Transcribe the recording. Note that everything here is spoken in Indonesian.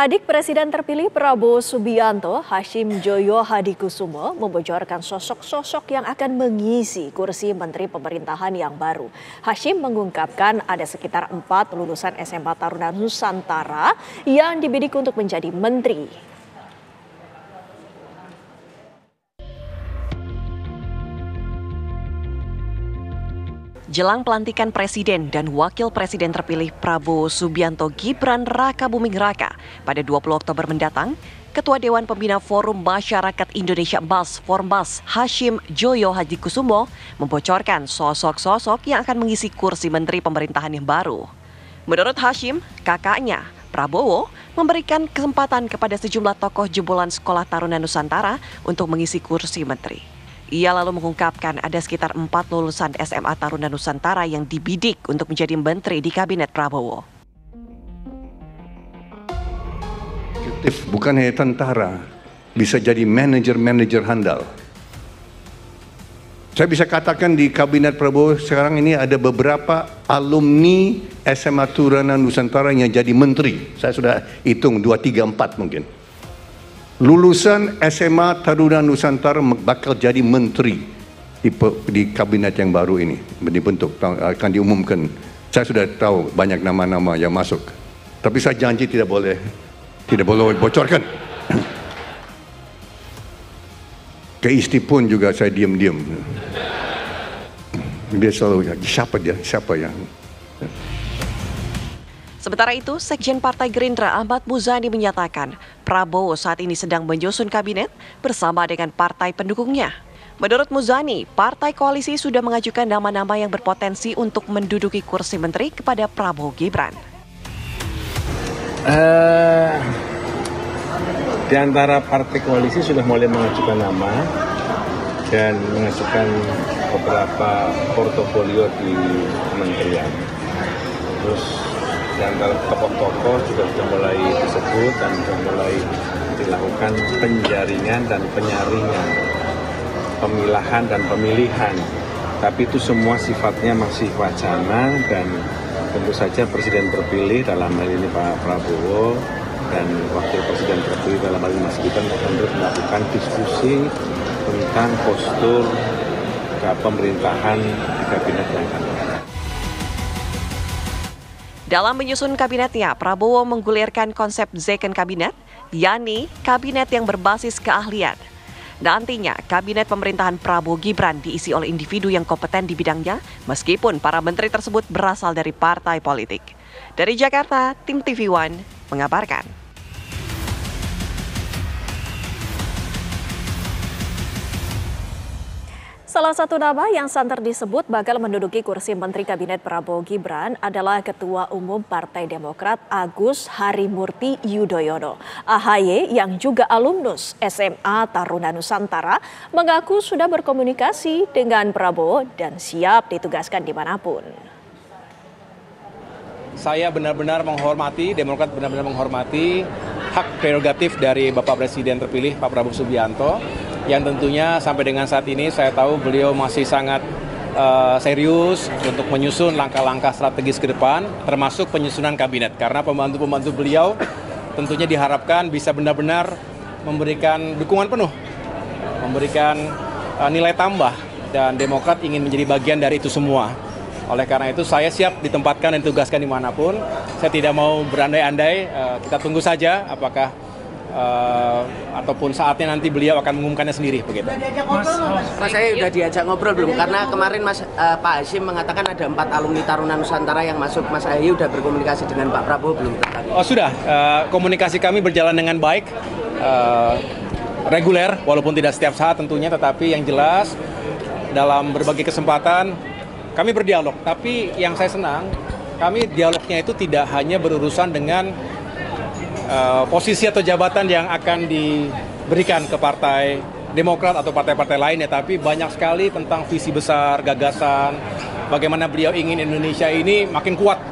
Adik Presiden terpilih Prabowo Subianto, Hashim Djojohadikusumo, membocorkan sosok-sosok yang akan mengisi kursi Menteri Pemerintahan yang baru. Hashim mengungkapkan ada sekitar 4 lulusan SMA Taruna Nusantara yang dibidik untuk menjadi menteri. Jelang pelantikan Presiden dan Wakil Presiden terpilih Prabowo Subianto Gibran Rakabuming Raka pada 20 Oktober mendatang, Ketua Dewan Pembina Forum Masyarakat Indonesia Formas Hashim Djojohadikusumo membocorkan sosok-sosok yang akan mengisi kursi Menteri Pemerintahan yang baru. Menurut Hashim, kakaknya Prabowo memberikan kesempatan kepada sejumlah tokoh jebolan Sekolah Taruna Nusantara untuk mengisi kursi menteri. Ia lalu mengungkapkan ada sekitar 4 lulusan SMA Taruna Nusantara yang dibidik untuk menjadi menteri di Kabinet Prabowo. Bukan hanya tentara, bisa jadi manajer-manajer handal. Saya bisa katakan di Kabinet Prabowo sekarang ini ada beberapa alumni SMA Taruna Nusantara yang jadi menteri. Saya sudah hitung 2, 3, 4 mungkin. Lulusan SMA Taruna Nusantara bakal jadi menteri di kabinet yang baru ini dibentuk, akan diumumkan. Saya sudah tahu banyak nama-nama yang masuk, tapi saya janji tidak boleh bocorkan. Ke istri pun juga saya diam-diam. Dia selalu siapa ya. Sementara itu, Sekjen Partai Gerindra Ahmad Muzani menyatakan Prabowo saat ini sedang menyusun kabinet bersama dengan partai pendukungnya. Menurut Muzani, partai koalisi sudah mengajukan nama-nama yang berpotensi untuk menduduki kursi menteri kepada Prabowo Gibran. Di antara partai koalisi sudah mulai mengajukan nama dan mengajukan beberapa portofolio di kementerian. Terus antara tokoh-tokoh juga sudah mulai disebut dan sudah mulai dilakukan penjaringan dan penyaringan, pemilahan dan pemilihan. Tapi itu semua sifatnya masih wacana dan tentu saja Presiden terpilih dalam hal ini Pak Prabowo dan Wakil Presiden terpilih dalam hal ini Mas Gibran melakukan diskusi tentang postur pemerintahan di kabinet yang akan datang. Dalam menyusun kabinetnya, Prabowo menggulirkan konsep Second Kabinet, yakni kabinet yang berbasis keahlian. Nantinya, kabinet pemerintahan Prabowo Gibran diisi oleh individu yang kompeten di bidangnya, meskipun para menteri tersebut berasal dari partai politik. Dari Jakarta, Tim TV One mengabarkan. Salah satu nama yang santer disebut bakal menduduki kursi Menteri Kabinet Prabowo Gibran adalah Ketua Umum Partai Demokrat Agus Harimurti Yudhoyono. AHY yang juga alumnus SMA Taruna Nusantara mengaku sudah berkomunikasi dengan Prabowo dan siap ditugaskan dimanapun. Saya benar-benar menghormati, Demokrat benar-benar menghormati hak prerogatif dari Bapak Presiden terpilih Pak Prabowo Subianto. Yang tentunya sampai dengan saat ini saya tahu beliau masih sangat serius untuk menyusun langkah-langkah strategis ke depan, termasuk penyusunan kabinet. Karena pembantu-pembantu beliau tentunya diharapkan bisa benar-benar memberikan dukungan penuh, memberikan nilai tambah, dan Demokrat ingin menjadi bagian dari itu semua. Oleh karena itu saya siap ditempatkan dan ditugaskan dimanapun. Saya tidak mau berandai-andai, kita tunggu saja apakah ataupun saatnya nanti beliau akan mengumumkannya sendiri begitu. Mas, saya sudah diajak ngobrol belum? Karena kemarin Pak Hashim mengatakan ada 4 alumni Taruna Nusantara yang masuk. Mas Ahy sudah berkomunikasi dengan Pak Prabowo belum? Oh sudah, komunikasi kami berjalan dengan baik, reguler, walaupun tidak setiap saat tentunya, tetapi yang jelas dalam berbagai kesempatan kami berdialog. Tapi yang saya senang, kami dialognya itu tidak hanya berurusan dengan posisi atau jabatan yang akan diberikan ke Partai Demokrat atau partai-partai lainnya, tapi banyak sekali tentang visi besar, gagasan, bagaimana beliau ingin Indonesia ini makin kuat